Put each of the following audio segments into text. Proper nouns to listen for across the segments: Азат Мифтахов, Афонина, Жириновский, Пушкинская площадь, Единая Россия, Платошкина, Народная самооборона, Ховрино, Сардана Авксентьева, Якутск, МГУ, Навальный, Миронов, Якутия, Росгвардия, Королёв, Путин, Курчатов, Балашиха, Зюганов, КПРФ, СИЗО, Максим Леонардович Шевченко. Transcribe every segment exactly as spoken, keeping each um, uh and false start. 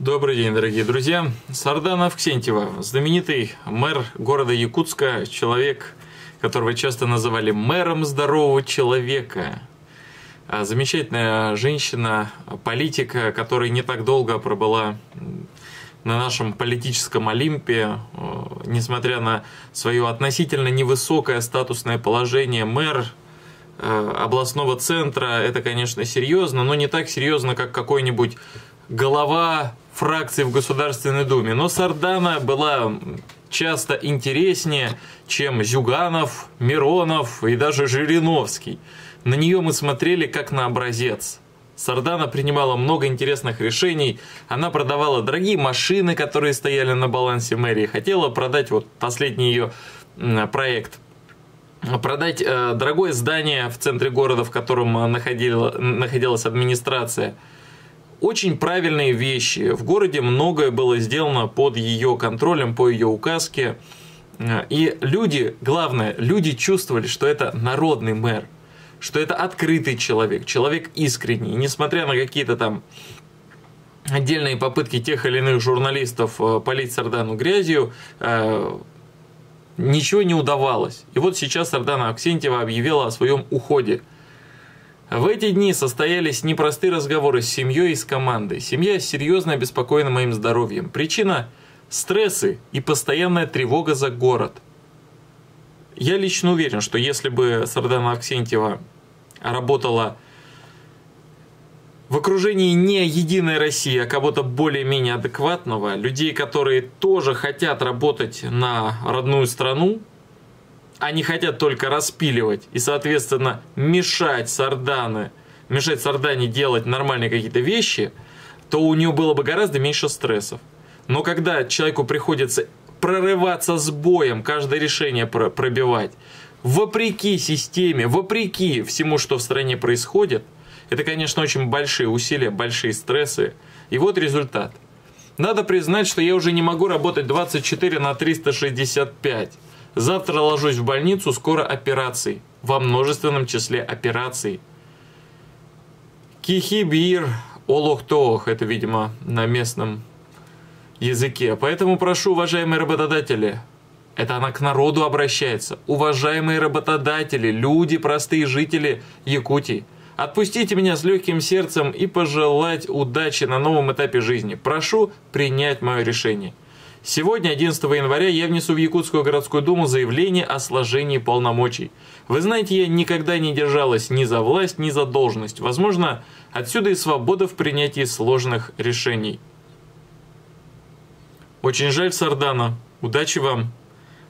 Добрый день, дорогие друзья. Сардана Авксентьева, знаменитый мэр города Якутска, человек, которого часто называли мэром здорового человека. Замечательная женщина, политика, которая не так долго пробыла на нашем политическом Олимпе, несмотря на свое относительно невысокое статусное положение. Мэр областного центра — это, конечно, серьезно, но не так серьезно, как какой-нибудь голова фракции в Государственной Думе. Но Сардана была часто интереснее, чем Зюганов, Миронов и даже Жириновский. На нее мы смотрели как на образец. Сардана принимала много интересных решений. Она продавала дорогие машины, которые стояли на балансе мэрии. Хотела продать, вот последний ее проект, продать э, дорогое здание в центре города, в котором находила, находилась администрация. Очень правильные вещи. В городе многое было сделано под ее контролем, по ее указке. И люди, главное, люди чувствовали, что это народный мэр, что это открытый человек, человек искренний. Несмотря на какие-то там отдельные попытки тех или иных журналистов полить Сардану грязью, ничего не удавалось. И вот сейчас Сардана Авксентьева объявила о своем уходе. В эти дни состоялись непростые разговоры с семьей и с командой. Семья серьезно обеспокоена моим здоровьем. Причина – стрессы и постоянная тревога за город. Я лично уверен, что если бы Сардана Авксентьева работала в окружении не «Единой России», а кого-то более-менее адекватного, людей, которые тоже хотят работать на родную страну, они хотят только распиливать и, соответственно, мешать Сардане, мешать Сардане делать нормальные какие-то вещи, то у нее было бы гораздо меньше стрессов. Но когда человеку приходится прорываться с боем, каждое решение пробивать, вопреки системе, вопреки всему, что в стране происходит, это, конечно, очень большие усилия, большие стрессы. И вот результат. Надо признать, что я уже не могу работать двадцать четыре на триста шестьдесят пять. Завтра ложусь в больницу, скоро операции. Во множественном числе операций. Кихибир олохтоох. Это, видимо, на местном языке. Поэтому прошу, уважаемые работодатели. Это она к народу обращается. Уважаемые работодатели, люди, простые жители Якутии. Отпустите меня с легким сердцем и пожелать удачи на новом этапе жизни. Прошу принять мое решение. Сегодня, одиннадцатого января, я внесу в Якутскую городскую думу заявление о сложении полномочий. Вы знаете, я никогда не держалась ни за власть, ни за должность. Возможно, отсюда и свобода в принятии сложных решений. Очень жаль, Сардана. Удачи вам.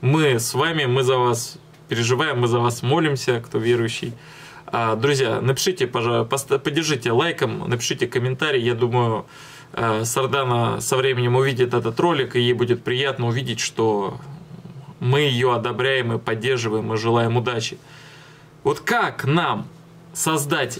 Мы с вами, мы за вас переживаем, мы за вас молимся, кто верующий. Друзья, напишите, пожалуйста, поддержите лайком, напишите комментарий. Я думаю, Сардана со временем увидит этот ролик, и ей будет приятно увидеть, что мы ее одобряем и поддерживаем, и желаем удачи. Вот как нам создать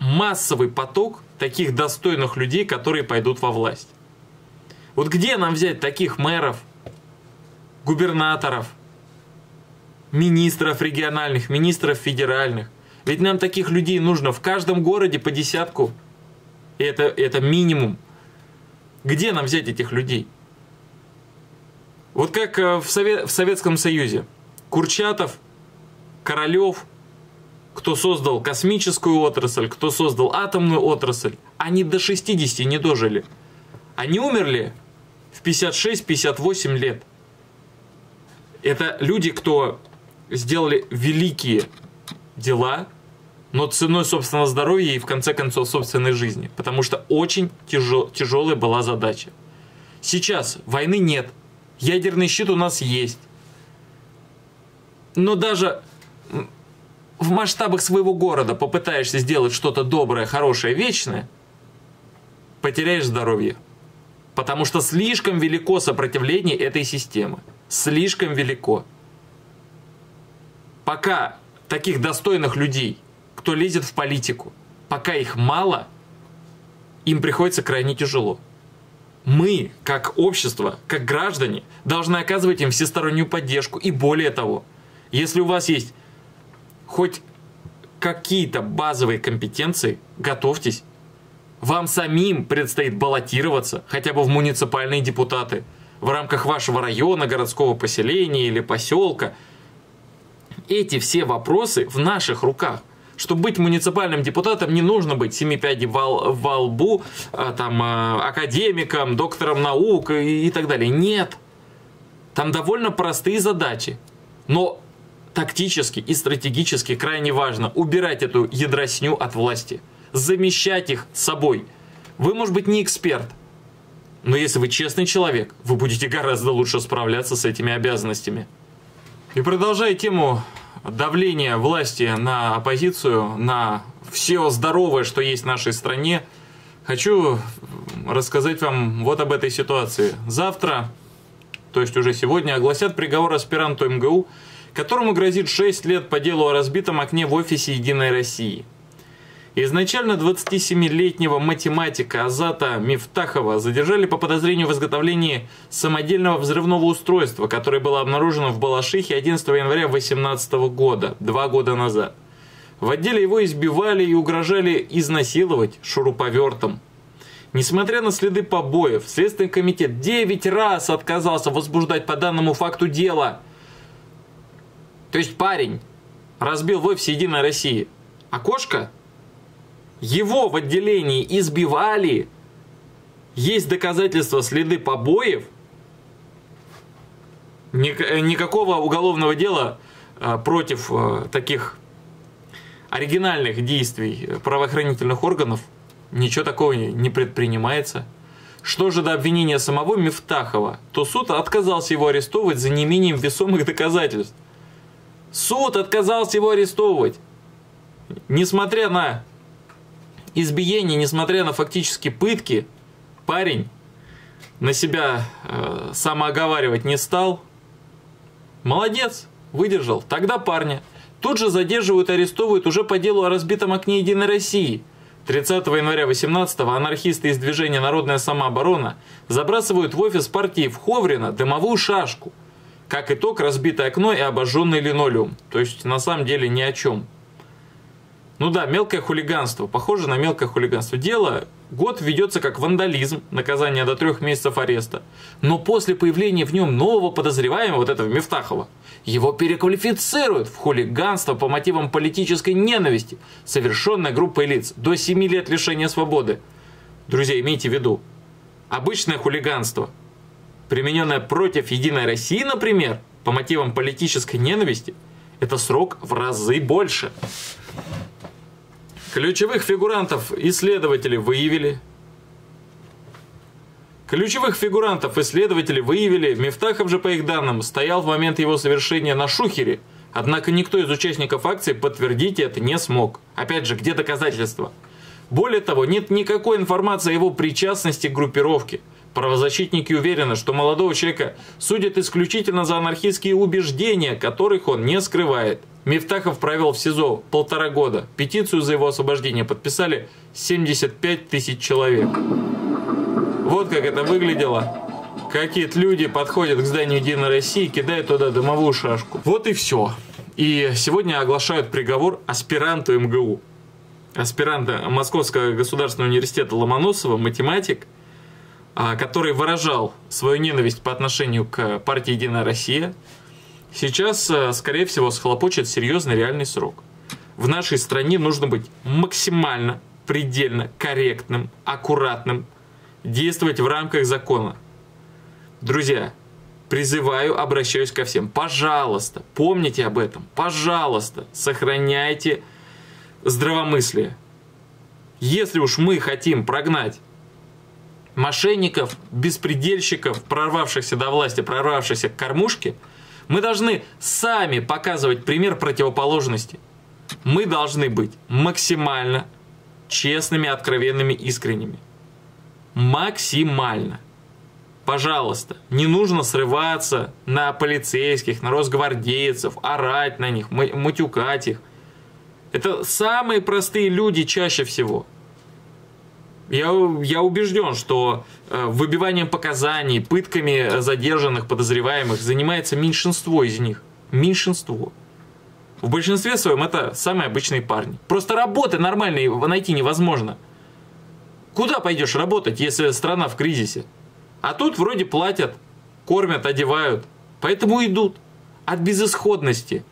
массовый поток таких достойных людей, которые пойдут во власть? Вот где нам взять таких мэров, губернаторов, министров региональных, министров федеральных? Ведь нам таких людей нужно в каждом городе по десятку. И это, это минимум. Где нам взять этих людей? Вот как в, Совет, в Советском Союзе. Курчатов, Королёв, кто создал космическую отрасль, кто создал атомную отрасль, они до шестидесяти не дожили. Они умерли в пятьдесят шесть — пятьдесят восемь лет. Это люди, кто сделали великие дела, но ценой собственного здоровья и, в конце концов, собственной жизни. Потому что очень тяжел, тяжелая была задача. Сейчас войны нет. Ядерный щит у нас есть. Но даже в масштабах своего города попытаешься сделать что-то доброе, хорошее, вечное, потеряешь здоровье. Потому что слишком велико сопротивление этой системы. Слишком велико. Пока таких достойных людей, кто лезет в политику, пока их мало, им приходится крайне тяжело. Мы, как общество, как граждане, должны оказывать им всестороннюю поддержку. И более того, если у вас есть хоть какие-то базовые компетенции, готовьтесь. Вам самим предстоит баллотироваться хотя бы в муниципальные депутаты в рамках вашего района, городского поселения или поселка. Эти все вопросы в наших руках. Чтобы быть муниципальным депутатом, не нужно быть семи пядей во, во лбу, там, академиком, доктором наук и, и так далее. Нет. Там довольно простые задачи. Но тактически и стратегически крайне важно убирать эту ядросню от власти. Замещать их собой. Вы, может быть, не эксперт, но если вы честный человек, вы будете гораздо лучше справляться с этими обязанностями. И продолжая тему давления власти на оппозицию, на все здоровое, что есть в нашей стране, хочу рассказать вам вот об этой ситуации. Завтра, то есть уже сегодня, огласят приговор аспиранту МГУ, которому грозит шесть лет по делу о разбитом окне в офисе «Единой России». Изначально двадцатисемилетнего математика Азата Мифтахова задержали по подозрению в изготовлении самодельного взрывного устройства, которое было обнаружено в Балашихе одиннадцатого января две тысячи восемнадцатого года, два года назад. В отделе его избивали и угрожали изнасиловать шуруповертом. Несмотря на следы побоев, Следственный комитет девять раз отказался возбуждать по данному факту дело. То есть парень разбил в офисе «Единой России» окошко. Его в отделении избивали, есть доказательства, следы побоев, никакого уголовного дела против таких оригинальных действий правоохранительных органов, ничего такого не предпринимается. Что же до обвинения самого Мифтахова, то суд отказался его арестовывать за неимением весомых доказательств. Суд отказался его арестовывать, несмотря на избиение, несмотря на фактические пытки, парень на себя э, самооговаривать не стал. Молодец, выдержал. Тогда парня тут же задерживают, арестовывают уже по делу о разбитом окне «Единой России». тридцатого января две тысячи восемнадцатого анархисты из движения «Народная самооборона» забрасывают в офис партии в Ховрино дымовую шашку. Как итог, разбитое окно и обожженный линолеум. То есть на самом деле ни о чем. Ну да, мелкое хулиганство, похоже на мелкое хулиганство. Дело год ведется как вандализм, наказание до трех месяцев ареста. Но после появления в нем нового подозреваемого, вот этого Мифтахова, его переквалифицируют в хулиганство по мотивам политической ненависти, совершенной группой лиц, до семи лет лишения свободы. Друзья, имейте в виду, обычное хулиганство, примененное против «Единой России», например, по мотивам политической ненависти, это срок в разы больше. Ключевых фигурантов исследователи выявили. Ключевых фигурантов исследователи выявили. Мифтахов же, по их данным, стоял в момент его совершения на шухере. Однако никто из участников акции подтвердить это не смог. Опять же, где доказательства? Более того, нет никакой информации о его причастности к группировке. Правозащитники уверены, что молодого человека судят исключительно за анархистские убеждения, которых он не скрывает. Мифтахов провел в СИЗО полтора года. Петицию за его освобождение подписали семьдесят пять тысяч человек. Вот как это выглядело. Какие-то люди подходят к зданию «Единой России», кидают туда дымовую шашку. Вот и все. И сегодня оглашают приговор аспиранту МГУ. Аспиранта Московского государственного университета Ломоносова, математик, который выражал свою ненависть по отношению к партии «Единая Россия», сейчас, скорее всего, схлопочет серьезный реальный срок. В нашей стране нужно быть максимально, предельно корректным, аккуратным, действовать в рамках закона. Друзья, призываю, обращаюсь ко всем. Пожалуйста, помните об этом. Пожалуйста, сохраняйте здравомыслие. Если уж мы хотим прогнать мошенников, беспредельщиков, прорвавшихся до власти, прорвавшихся к кормушке, мы должны сами показывать пример противоположности. Мы должны быть максимально честными, откровенными, искренними. Максимально. Пожалуйста, не нужно срываться на полицейских, на росгвардейцев, орать на них, матюкать их. Это самые простые люди чаще всего. Я, я убежден, что выбиванием показаний, пытками задержанных, подозреваемых занимается меньшинство из них. Меньшинство. В большинстве своем это самые обычные парни. Просто работы нормальной найти невозможно. Куда пойдешь работать, если страна в кризисе? А тут вроде платят, кормят, одевают. Поэтому идут от безысходности.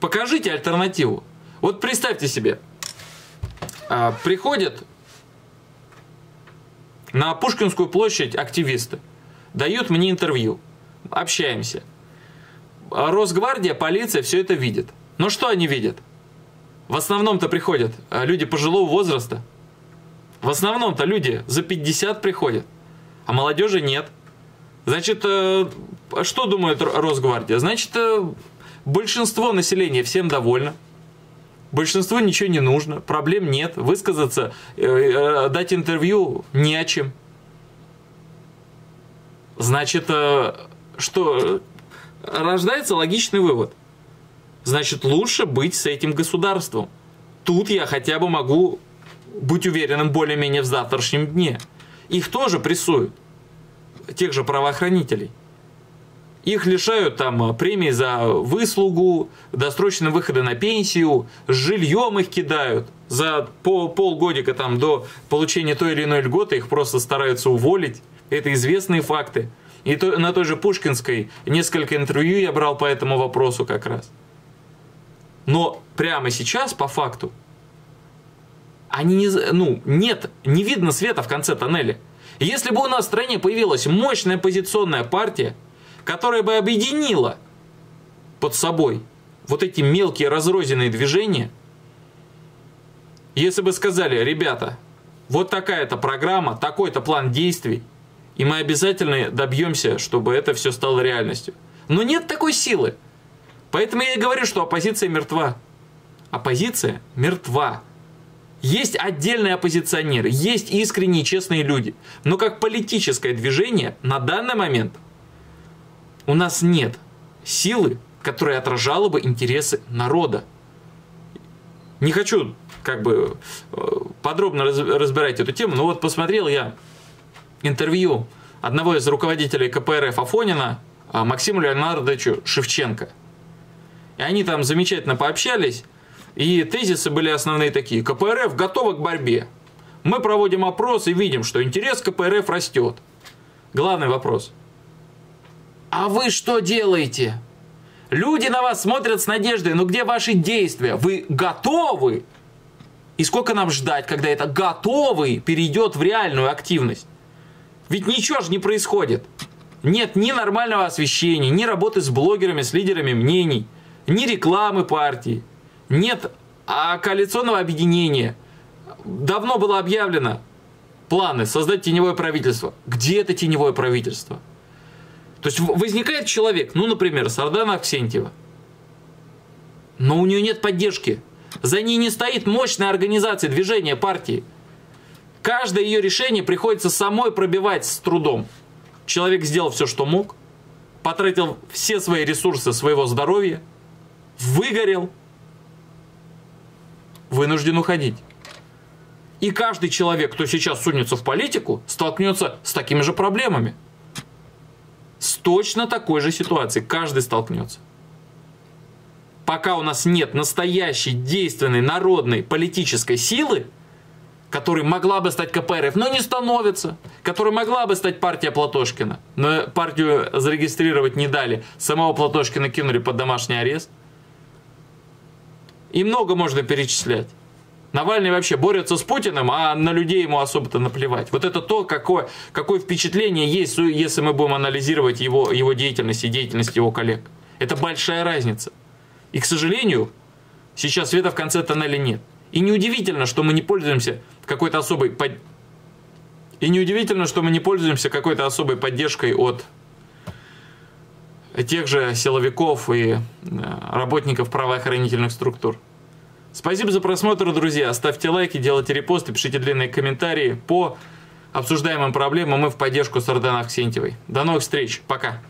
Покажите альтернативу. Вот представьте себе, приходят на Пушкинскую площадь активисты, дают мне интервью, общаемся. Росгвардия, полиция все это видит. Но что они видят? В основном-то приходят люди пожилого возраста. В основном-то люди за пятьдесят приходят, а молодежи нет. Значит, что думает Росгвардия? Значит, большинство населения всем довольно. Большинству ничего не нужно, проблем нет, высказаться, дать интервью не о чем. Значит, что? Рождается логичный вывод. Значит, лучше быть с этим государством. Тут я хотя бы могу быть уверенным более-менее в завтрашнем дне. Их тоже прессуют, тех же правоохранителей. Их лишают там премии за выслугу, досрочные выходы на пенсию, с жильем их кидают. За полгодика там, до получения той или иной льготы их просто стараются уволить. Это известные факты. И то, на той же Пушкинской несколько интервью я брал по этому вопросу как раз. Но прямо сейчас, по факту, они не, ну, нет, не видно света в конце тоннеля. Если бы у нас в стране появилась мощная оппозиционная партия, которая бы объединила под собой вот эти мелкие разрозненные движения, если бы сказали, ребята, вот такая-то программа, такой-то план действий, и мы обязательно добьемся, чтобы это все стало реальностью. Но нет такой силы. Поэтому я и говорю, что оппозиция мертва. Оппозиция мертва. Есть отдельные оппозиционеры, есть искренние честные люди. Но как политическое движение на данный момент у нас нет силы, которая отражала бы интересы народа. Не хочу как бы подробно разбирать эту тему, но вот посмотрел я интервью одного из руководителей ка пэ эр эф Афонина Максиму Леонардовичу Шевченко. И они там замечательно пообщались, и тезисы были основные такие. ка пэ эр эф готова к борьбе. Мы проводим опрос и видим, что интерес к ка пэ эр эф растет. Главный вопрос. А вы что делаете? Люди на вас смотрят с надеждой, но где ваши действия? Вы готовы? И сколько нам ждать, когда это готовый перейдет в реальную активность? Ведь ничего же не происходит. Нет ни нормального освещения, ни работы с блогерами, с лидерами мнений, ни рекламы партии, нет коалиционного объединения. Давно было объявлено планы создать теневое правительство. Где это теневое правительство? То есть возникает человек, ну, например, Сардана Авксентьева, но у нее нет поддержки. За ней не стоит мощная организация, движение, партии. Каждое ее решение приходится самой пробивать с трудом. Человек сделал все, что мог, потратил все свои ресурсы, своего здоровья, выгорел, вынужден уходить. И каждый человек, кто сейчас сунется в политику, столкнется с такими же проблемами. С точно такой же ситуацией каждый столкнется. Пока у нас нет настоящей, действенной, народной политической силы, которой могла бы стать ка пэ эр эф, но не становится, которой могла бы стать партия Платошкина, но партию зарегистрировать не дали, самого Платошкина кинули под домашний арест. И много можно перечислять. Навальный вообще борется с Путиным, а на людей ему особо-то наплевать. Вот это то, какое, какое впечатление есть, если мы будем анализировать его, его деятельность и деятельность его коллег. Это большая разница. И, к сожалению, сейчас света в конце тоннеля нет. И неудивительно, что мы не пользуемся какой-то особой, под... И неудивительно, что мы не пользуемся какой-то особой поддержкой от тех же силовиков и работников правоохранительных структур. Спасибо за просмотр, друзья. Ставьте лайки, делайте репосты, пишите длинные комментарии по обсуждаемым проблемам и в поддержку Сарданы Авксентьевой. До новых встреч. Пока.